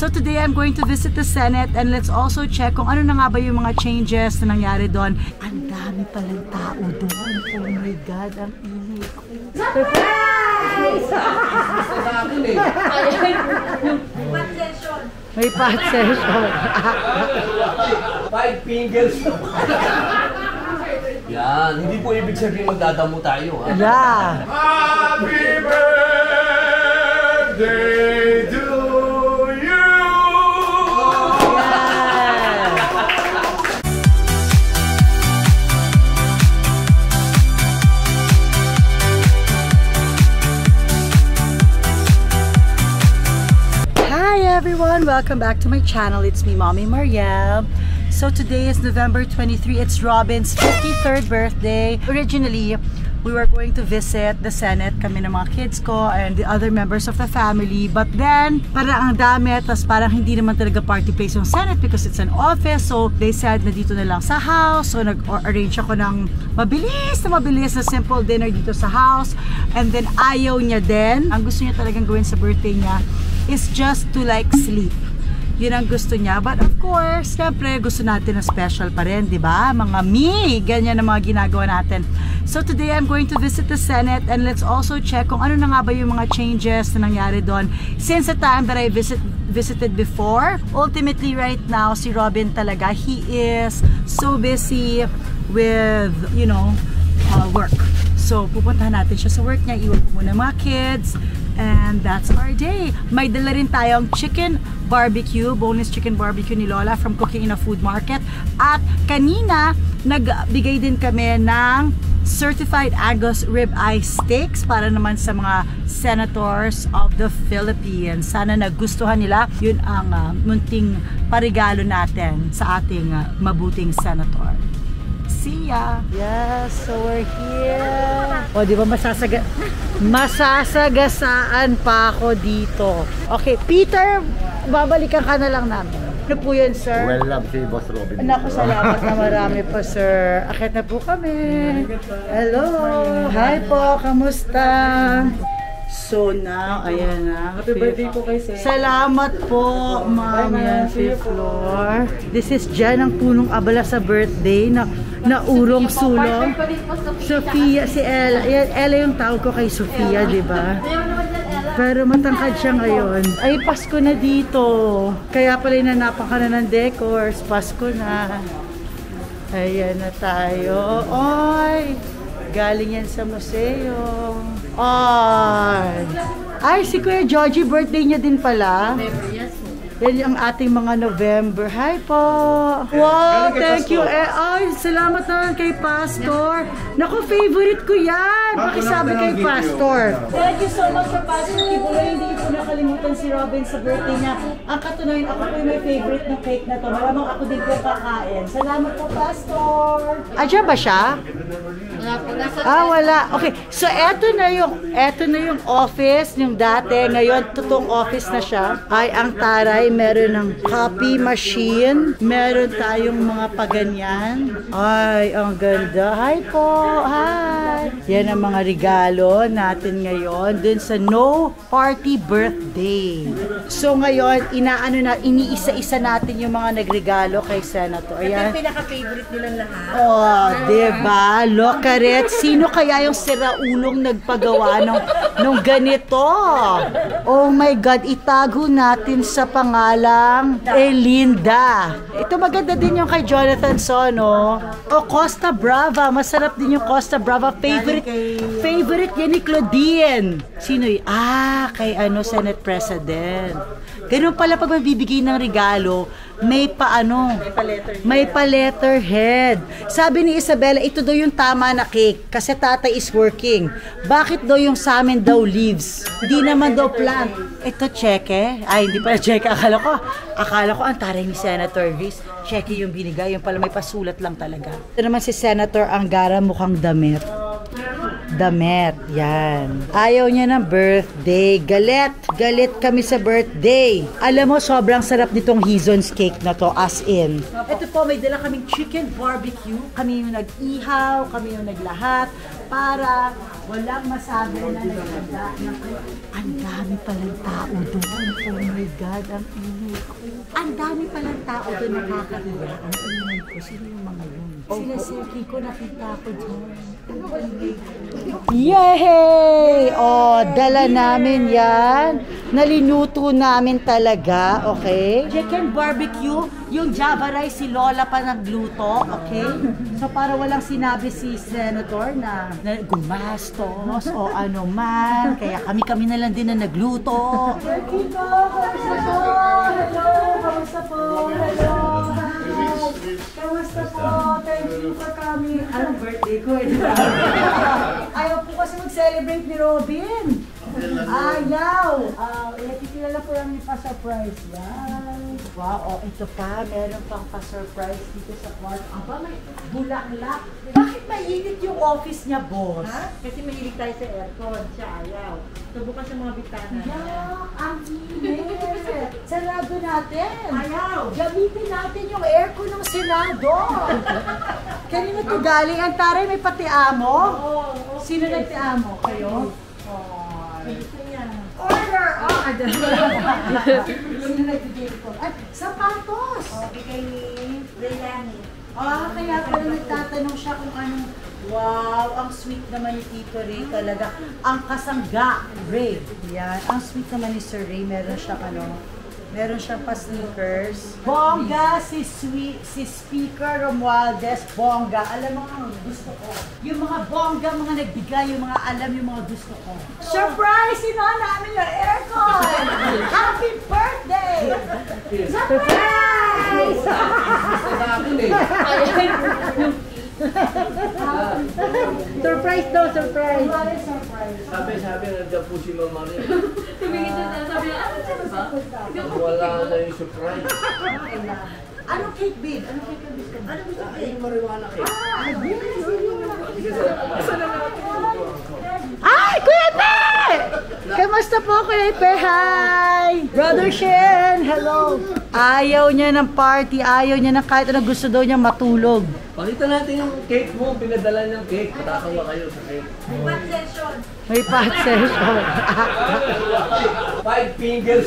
So today I'm going to visit the Senate and let's also check kung ano na nga ba yung mga changes na nangyari doon. Ang dami palang tao doon. Oh my God, ang ingay. Surprise! May pot session. Five fingers. Yan, hindi po ibig sabihin magdadamo tayo. Ha? Yeah. Happy birthday to you! Yeah. Hi everyone! Welcome back to my channel. It's me, Mommy Marielle. So today is November 23, it's Robin's 53rd birthday. Originally, we were going to visit the Senate, kami ng mga kids ko and the other members of the family. But then, parang ang dami, tas parang hindi naman talaga party place yung Senate because it's an office. So they said na dito na lang sa house. So nag-arrange ako ng mabilis na simple dinner dito sa house. And then ayaw niya din. Ang gusto niya talagang gawin sa birthday niya is just to like sleep. Yun ang gusto niya. But of course, syempre, gusto natin na special pa rin, di ba? Mga me! Ganyan ang mga ginagawa natin. So today, I'm going to visit the Senate and let's also check kung ano na nga ba yung mga changes na nangyari doon. Since the time that I visited before, ultimately right now, si Robin talaga, he is so busy with, you know, work. So pupuntahan natin siya sa work niya, iwan ko muna mga kids. And that's our day. May dala rin tayong chicken barbecue, bonus chicken barbecue ni Lola from Cooking in a Food Market. At kanina, nagbigay din kami ng certified Angus ribeye steaks para naman sa mga senators of the Philippines. Sana nagustuhan nila. Yun ang munting parigalo natin sa ating mabuting senator. See ya! Yes, so we're here. O, di ba masasagasaan pa ako dito. Okay, Peter, babalikan ka na lang namin. Ano po yun, sir? Well love si Boss Robin. Naku, salamat na marami po, sir. Akit na po kami. Hello! Hi po, kamusta? So now, ayan na. Happy birthday po kay Sen. Salamat po, ma'am. Yan, fifth floor. This is Jan, ang punong abala sa birthday na naurong sulong. Sophia, si Ella. Ella yung tawag ko kay Sophia, di ba? Pero matangkad siya ngayon. Ay, Pasko na dito. Kaya pala inanapan ka na ng decors. Pasko na. Ayan na tayo. Oy! Galing yan sa museo. Ay! Ay, si Kuya Georgie, birthday niya din pala. Yan ang ating mga November. Hi po! Wow, thank you! Ay, salamat naman kay Pastor. Naku, favorite ko yan! Pakisabi kay Pastor. Thank you so much for Pastor Kibuloy. Hindi ko nakalimutan si Robin sa birthday niya. Ang katunayan, ako po yung may favorite na cake na to. Malamang ako din po kakain. Salamat po, Pastor! Adyan ba siya? Ah, wala. Okay. So, eto na yung office, yung dati. Ngayon, totoong office na siya. Ay, ang taray, meron ng copy machine. Meron tayong mga paganyan. Ay, ang ganda. Hi po. Hi. Yan ang mga regalo natin ngayon dun sa No Party Birthday. So, ngayon, iniisa-isa natin yung mga nagregalo kay Senator. Ayan. Ito yung pinaka-favorite nilang lahat. Oh, diba? Look. Sino kaya yung siraulong nagpagawa ng ganito? Oh my God, itago natin sa pangalang Elinda. Ito maganda din yung kay Jonathan Sono. O Costa Brava, masarap din yung Costa Brava. Favorite yan ni Claudine. Sino yun? Ah, kay Senate President. Ganun pala pag mabibigay ng regalo, may pa letterhead. Sabi ni Isabella, ito daw yung tama na cake kasi tatay is working. Bakit daw yung sa amin daw leaves? Hindi naman daw plant. Ito cheque. Ay, hindi pala cheque. Akala ko ang taray ni Senator Grace. Cheque yung binigay. Yung pala may pasulat lang talaga. Ito naman si Senator Angara, mukhang damit. Damit. Yan. Ayaw niya ng birthday. Galit. Galit kami sa birthday. Alam mo, sobrang sarap nitong Hizon's cake na to. As in. Ito po, may dala kaming chicken barbecue. Kami yung nag-ihaw. Kami yung naglahat para Walang masabi na naganda. Ang dami palang tao doon. Oh my God, ang inay ko. Ang dami palang tao doon nakakaiyak. Ang inay ko, sino yung mga yun? Sila Silky ko, nakita ko dyan. Yay! Oh, dala namin yan. Nalinuto namin talaga, okay? Chicken barbecue, yung Java rice si Lola pa nagluto, okay? So para walang sinabi si Senator na gumastos o ano man, kaya kami na lang din na nagluto. Tito, kamusta po? Hello, kamusta po? Hello, kamusta po? Thank you for coming. Anong birthday ko? Ayaw po kasi mag-celebrate ni Robin. Ayaw! Nakikilala po lang ni pa-surprise. Wow, ito pa. Meron pang pa-surprise dito sa park. Aba, may bulaklak. Bakit mahilig yung office niya, boss? Kasi mahilig tayo sa aircon. Siya ayaw. Tubukan sa mga bitana. Ayaw! Ang hilig! Sarado natin! Ayaw! Gamitin natin yung aircon ng Senado! Kanina ito galing. Ang taray, may pati-amo? Oo. Sino nagti-amo? Kayo? Oo. Order! Oh, I don't know. Sino nagbigay ko? Ay, sapatos! O, bigay ni Raylan. Oh, kaya pala nagtatanong siya kung anong... Wow, ang sweet naman ni Tito Ray talaga. Ang kasangga, Ray. Yan, ang sweet naman ni Sir Ray. Meron siya ano? Meron siya pa sneakers. Bongga si Speaker Romualdez. Bongga. Alam mo ang gusto ko. Yung mga bongga, mga nagbigay, yung mga alam, yung mga gusto ko. Surprise! Sinahan namin yung aircon! Happy birthday! Surprise! Surprise daw, surprise! Sabi nandiyan po si Mama niya. Tumingin doon na, sabi niya, ano siya ba? Wala na yung surprise. Anong cake, babe? Anong cake ang gusto mo? Anong gusto mo? Ay, yung marijuana cake. Ay, Kuya Pe! Kamusta po, Kuya Pe? Hi! Brother Shen, hello! Ayaw niya ng party, ayaw niya ng kahit anong gusto daw niya matulog. Pakita natin yung cake mo, pinadala niyang cake. Patakawa kayo sa cake. May pot session. May pot session. 5 fingers.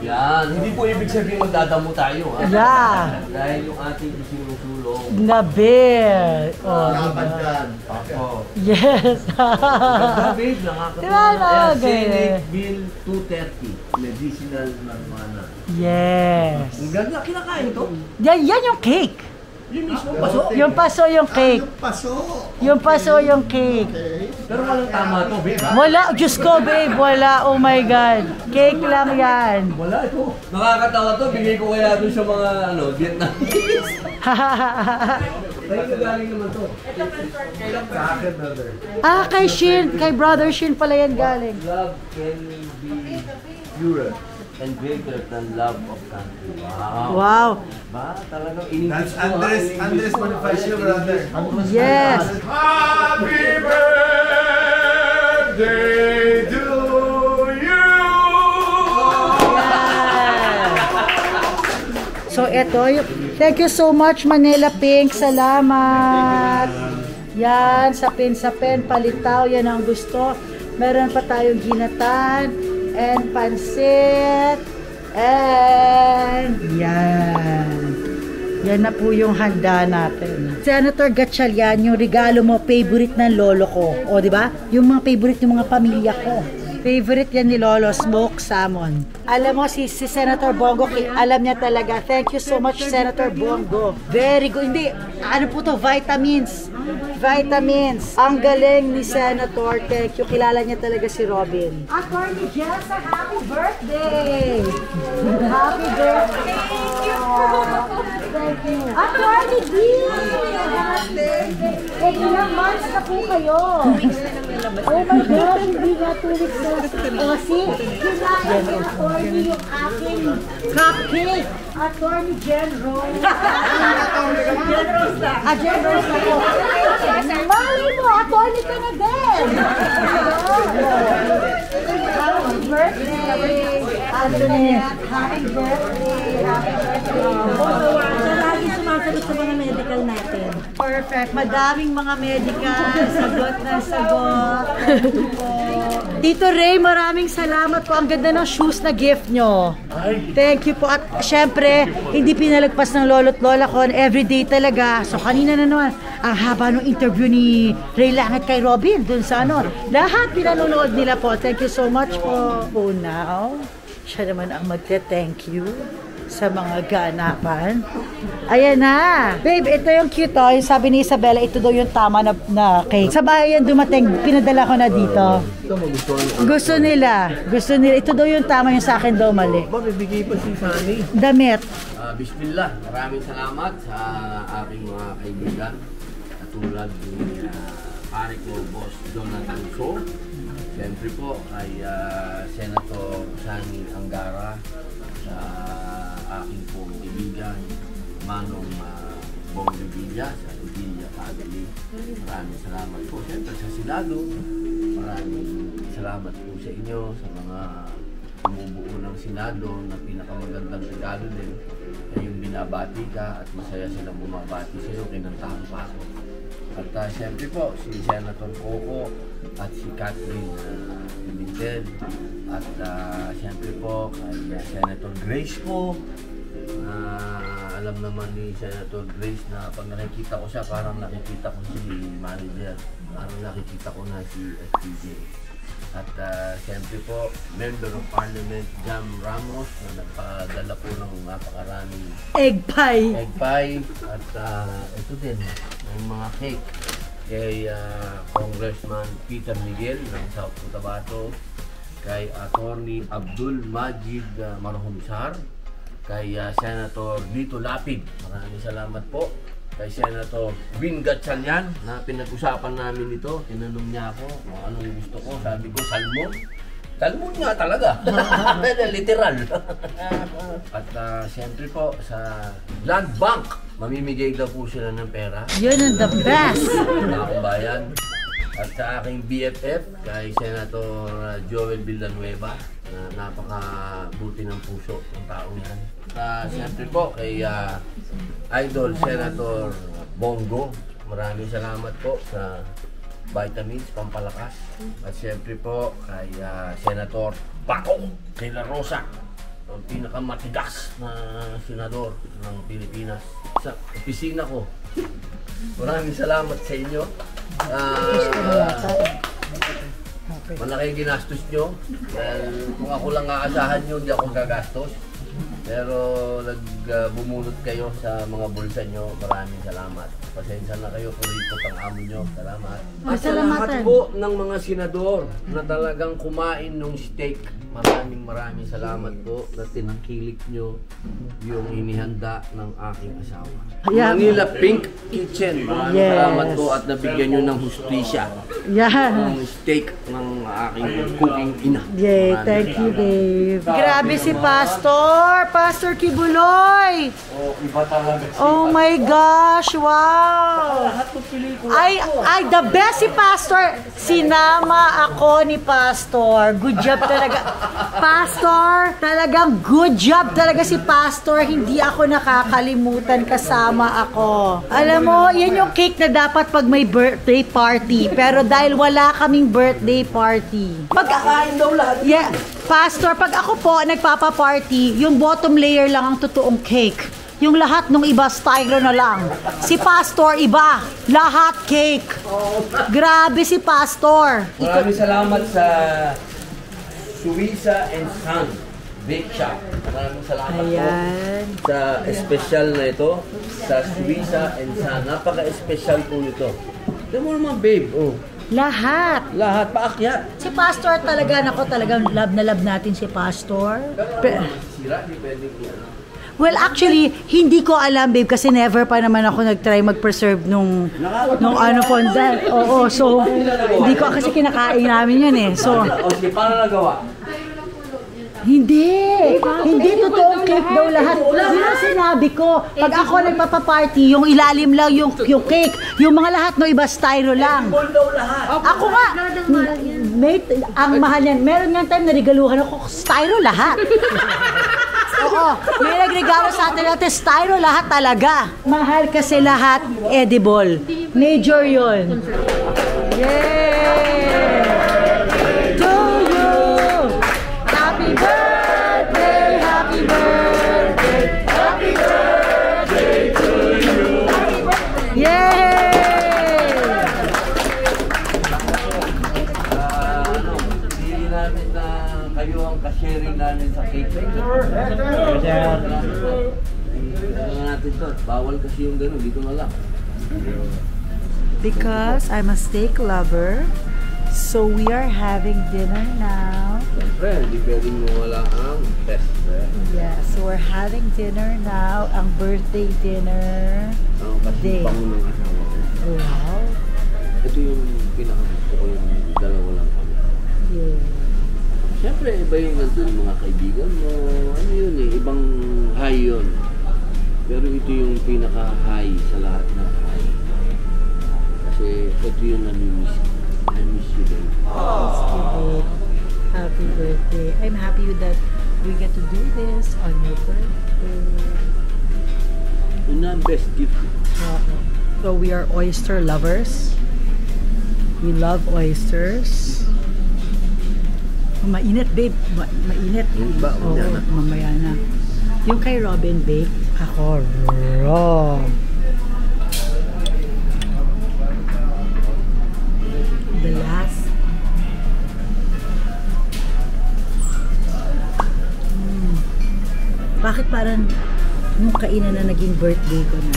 Yan, hindi po ibig sabihin magdadamo tayo. Ha? Yeah. Dahil yung ating isinutulong. Nabil. Dapat yan. Ako. Yes. David, nakakatulong na. Senate Bill 230, medicinal marijuana. Yes. Ang ganda, kinakain ito? Yan yung cake. Yung mismo, paso? Yung paso yung cake. Yung paso. Yung paso yung cake. Pero walang tama to, babe. Wala. Diyos ko, babe. Wala. Oh my God. Cake lang yan. Wala ito. Nakakatawa to. Bigay ko kaya ito sa mga, Vietnamese. Kaya galing naman to. Ito sa akin, brother. Ah, kay Shin. Kay brother Shin pala yan galing. Love can be pure and greater than love of country. Wow. Ba, talagang English. That's Andres Bonifacio, brother. Yes. Happy birthday to you! So, eto. Thank you so much, Manila Pink. Salamat. Yan, sapin-sapin. Palitaw, yan ang gusto. Meron pa tayong ginatan. And pansit. And yan. Yan na po yung handa natin. Senator Gatchalian, yung regalo mo, favorite ng lolo ko. O, diba? Yung mga favorite ng mga pamilya ko. Favorite yan ni Lolo, smoke salmon. Alam mo, si Senator Bong Go, alam niya talaga. Thank you so much, Senator Bong Go. Very good. Hindi, ano po to? Vitamins. Vitamins. Ang galing ni Senator. Thank you. Kilala niya talaga si Robin. Attorney Jessa, happy birthday! Happy birthday! Thank you! Thank you. Attorney D! Happy birthday! Eh, ilang months na po kayo? Oh my God, hindi nga 2 weeks na. O, see? Kinain ni Attorney yung aking cupcake. Attorney Gen Rose. Gen Rose na. Ah, Gen Rose na po. Mali mo, Attorney ka na din. Happy birthday. Happy birthday. Happy birthday. yung sumasagot sa mga medical natin. Perfect. Madaming mga medical. Sagot na sagot. Tito Ray, maraming salamat po. Ang ganda ng shoes na gift nyo. Thank you po. At syempre, hindi pinalagpas ng lolo't lola ko. Everyday talaga. So kanina na naman, ang haba ng interview ni Raylan at kay Robin dun sa ano. Lahat pinanonood nila po. Thank you so much po. For now, siya naman ang magte-thank you sa mga ganapan. Ayan na. Babe, ito yung cute oh. Yung sabi ni Isabella, ito daw yung tama na cake. Sa bahay yan dumating, pinadala ko na dito. Gusto nila. Ito daw yung tama, yung sa akin daw mali. Mabibigay pa si Sunny. Damit. Bismillah. Maraming salamat sa aking mga kaibigan. Katulad ni pare ko, Boss Donatan Cho. Siyempre po ay Senator Angara sa aking pong ibigan, Manong Bong Padilla, sa Padilla family. Maraming salamat po. Siyempre sa Senado, maraming salamat po sa inyo, sa mga bumubuo ng Senado na pinakamagandang regalo din. Yung binabati ka at masaya silang bumabati sa iyo, kinantahan pa ako. At siyempre po, si Senator Coco at si Kathleen Limited. At siyempre po, kay Senator Grace po. Alam naman ni Senator Grace na pag nakikita ko siya, parang nakikita ko si manager. Parang nakikita ko na si FPJ. At siyempre po, Member of Parliament Jam Ramos na nagpadala po ng napakaraming egg pie. At ito din, may mga cake kay Congressman Peter Miguel ng South Cotabato, kay Attorney Abdul Majid Marhumsar, kay Senator Lito Lapid. Maraming salamat po. Kay Senator Gatchalian na pinag-usapan namin ito. Tinanong niya ako kung anong gusto ko. Sabi ko, salmon. Salmon nga talaga. Literal. At siyempre po, sa Land Bank, mamimigay daw po sila ng pera. Yun ang the best! Ang bayan. At sa aking BFF, kay Senator Joel Villanueva, na napakabuti ng puso ng tao niyan. Siyempre po, kay Idol Senator Bong Go, maraming salamat po sa vitamins, pampalakas. At siyempre po kay Senator Patong dela Rosa, ang pinakamatigas na senador ng Pilipinas. Sa opisina ko, maraming salamat sa inyo. Malaki ginastos nyo. Dahil kung ako lang aasahan nyo, hindi ako gagastos. Pero nagbumulot kayo sa mga bulsa nyo. Maraming salamat. Pasensya na kayo kung ripot ang amo nyo. Salamat. Salamat po ng mga senador na talagang kumain ng steak. Maraming salamat po na tinangkilik nyo yung inihanda ng aking asawa. Manila Pink Kitchen. Maraming salamat po at nabigyan nyo ng hustisya. Ang steak ng aking cooking ina. Yay, thank you, Dave. Grabe si Pastor Kibuloy! Oh, iba talaga si Pastor. Oh my gosh, wow! Ay, the best si Pastor! Sinama ako ni Pastor. Good job talaga. Pastor, talagang good job talaga si Pastor. Hindi ako nakakalimutan, kasama ako. Alam mo, yan yung cake na dapat pag may birthday party. Pero dahil wala kaming birthday party. Pagkakain daw lahat. Yeah. Pastor, pag ako po nagpapa-party, yung bottom layer lang ang totoong cake. Yung lahat ng iba, styro na lang. Si Pastor, iba. Lahat cake. Grabe si Pastor. Maraming salamat sa Suiza and Sun Bake Shop. Maraming salamat po sa special na ito. Sa Suiza and Sun. Napaka-special po ito. Alam mo naman, babe. Oh. Lahat, paakyat. Si Pastor talaga, talagang love na love natin si Pastor. Well, actually, hindi ko alam, babe, kasi never pa naman ako nag-try mag-preserve nung ano fondant. Oo, so, hindi ko, kasi kinakain namin yun eh. So, okay, paano nagawa? Hindi, totoong cake daw lahat. Yun sinabi ko, pag ako nagpapaparty, yung ilalim lang yung cake, yung mga lahat no iba styro lang. Ako nga, ang mahal yan, meron nga time na regaluhan ako, styro lahat. Oo, may nagregalo sa atin natin styro, lahat talaga. Mahal kasi lahat edible. Major yun. Yay! To you! Happy birthday! Happy birthday! Happy birthday to you! Yay! Hindi namin na kayo ang kasharing namin sa cake. Kaya natin ito. Bawal kasi yung gano'n. Dito na lang. Because I'm a steak lover, so we are having dinner now. Yeah, so we're having dinner now, ang birthday dinner day. Wow. Ito yung pinakagusto ko, yung dalawa lang kami. Yeah. Siyempre, iba yung nandun mga kaibigan mo. Ano yun eh, ibang high yun. Pero ito yung pinaka-high sa lahat ng high. Kasi ito yung nami-miss. Nami-miss you din. Happy birthday. I'm happy that we get to do this on your birthday. Una ang best gift. So we are oyster lovers. We love oysters. Mainit babe. Mainit. Oo, mamaya na. Yung kay Robin babe, ako raw. The last. Bakit parang yung kainan na naging birthday ko na?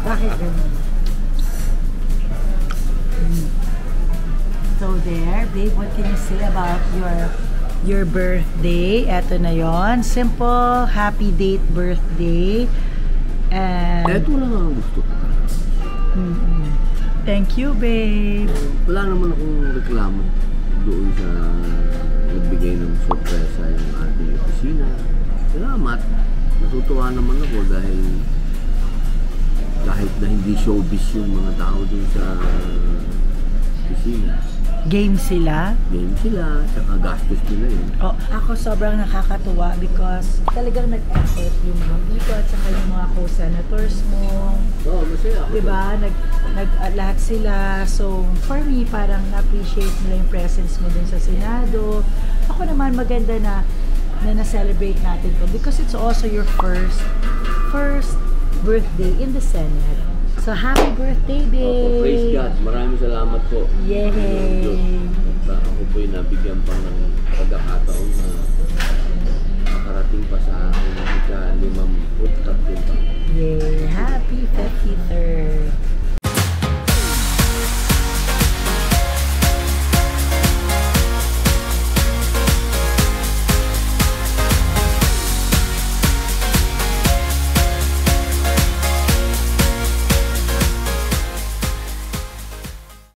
Bakit ganun? So there, babe, what can you say about your birthday? Eto na yon. Simple, happy date birthday. And... Eto lang ang gusto ko. Thank you, babe. Wala naman akong reklamo doon sa nagbigay ng sorpresa yung ating opisina. Salamat. Natutuwa naman ako dahil kahit na hindi showbiz yung mga tao doon sa opisina. Game sila? Game sila. Saka gastos nila yun. Oh, ako sobrang nakakatuwa because talagang nag-effort yung mga people at saka yung mga co-senators mo. Oo, masaya ako. Diba? Lahat sila. So, for me, parang na-appreciate nila yung presence mo dun sa Senado. Ako naman, maganda na na-celebrate natin to because it's also your first birthday in the Senate. So, happy birthday, babe! Praise God! Maraming salamat po. Yay! Ako po'y nabigyan pa ng pagkakataon na makarating pa sa akin na ika-53